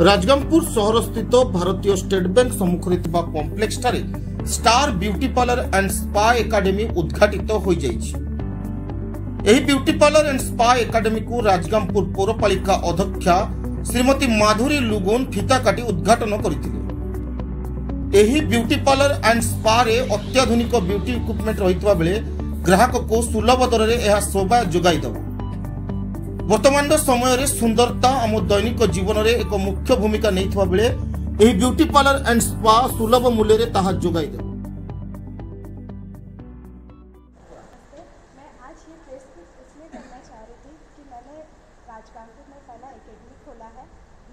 राजगंगपुर सहर स्थित भारतीय स्टेट बैंक सम्मुखरे कॉम्प्लेक्स ठारे star beauty parlour and spa academy उद्घाटित हो जाइछि। Beauty parlour and spa academy को राजगंगपुर पौरपालिका अध्यक्षा श्रीमती माधुरी लुगुन फीता काटी उद्घाटन करथिले। ब्यूटी पार्लर एंड स्पा रे अत्याधुनिक ब्यूटी इक्विपमेंट रहितबा बेले ग्राहक को सुलभ दर में यह सेवा जोगाई देव। वर्तमान समय रे सुंदरता आम दैनिक जीवन रे एक मुख्य भूमिका नहीं था बेले एही ब्यूटी पार्लर एंड स्पा सुलभ मूल्य रे ताहा जोगाई दे। मैं आज ये प्रेस इसलिए करना चाह रही थी कि मैंने राजगंगपुर में पहला एकेडमी खोला है।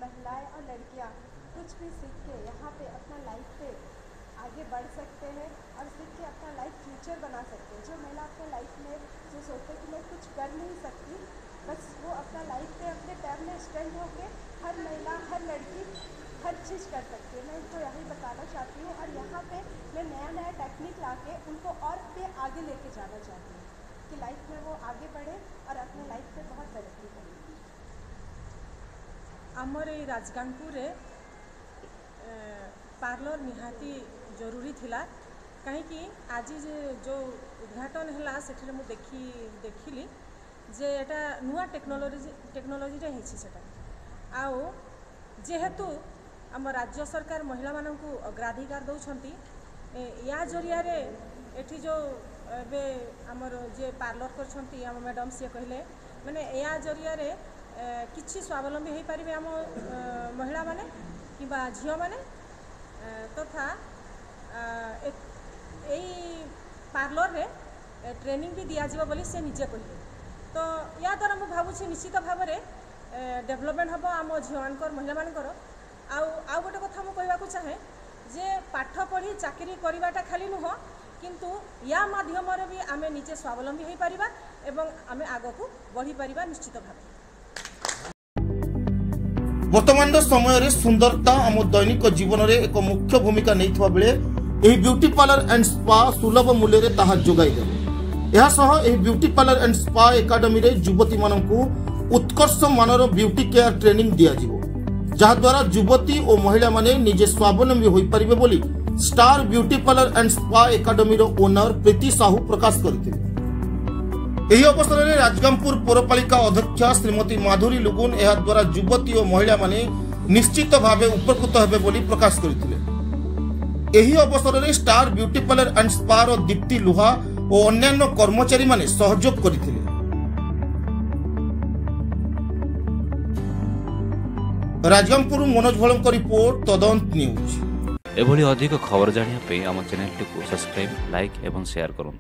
महिलाएं और लड़कियां कुछ भी सीख के यहाँ पे अपना लाइफ पे आगे बढ़ सकते हैं और सीख के अपना लाइफ फ्यूचर बना सकते हैं। जो महिला अपने लाइफ में जो सोचते कि मैं कुछ कर नहीं सकती, बस वो अपना लाइफ पे अपने पैर में स्टैंड होके हर महिला, हर लड़की हर चीज़ कर सकती है। मैं इनको यही बताना चाहती हूँ और यहाँ पे मैं नया नया टेक्निक लाके उनको और पे आगे लेके जाना चाहती हूँ कि लाइफ में वो आगे बढ़े और अपने लाइफ पे बहुत तरक्की करें। आमर ये राजगंगपुर पार्लर निहाती जरूरी थिला कहीं आज जो उद्घाटन है से मुझे देखिली जे एटा नुआ टेक्नोलोजी होटा जेहेतु आम राज्य सरकार महिला मानू अग्राधिकार दौरान या जरिया एठी जो ए आमर जे पार्लर कर मैडम सी कहले मैंने या जरिया कि स्वावलम्बी हो पारे आम महिला माने कि झियो माने तथा पार्लर रे ट्रेनिंग भी दिया दिज्व बोली से निजे कहले। तो या द्वारा मुझे भावुँ निश्चित भाव में डेभलपमेंट हम आम झील महिला मान गोटे कथा मुझे चाहे जे पाठ पढ़ी चाकरी करवाटा खाली नुह किंतु या माध्यम भी आम निजे स्वावलम्बी हो पारिबा एवं आम आग को बढ़ी पारिबा निश्चित भाव। वर्तमान समय रे सुंदरता आम दैनिक जीवन रे एक मुख्य भूमिका नैथवा बेले एही ब्यूटी पार्लर एंड स्पा सुलभ मूल्य रे ताहा जोगाई देबो। यह beauty parlour and spa academy रे युवती मानू उत्कर्ष मानर ब्यूटी केयर ट्रेनिंग दिया जहा द्वारा युवती और महिला माने निजे स्वावलम्बी हो पारिबे बोली star beauty parlour and spa academy रो ओनर प्रीति साहू प्रकाश करथिले। एही अवसर में राजगंगपुर पौरपालिका अध्यक्षा श्रीमती माधुरी लुगुन यह द्वारा युवती और महिला माने निश्चित भाव उपकृत हेबे बोली प्रकाश करथिले। एही अवसर में star beauty parlour and spa रो दीप्ति लुहा और अन्यान्य कर्मचारी माने सहयोग करथिले। राजगंगपुर मनोज भलम का रिपोर्ट तदंत न्यूज। एभली अधिक खबर जानिया पे आम चैनल को सब्सक्राइब, लाइक एवं शेयर करूँ।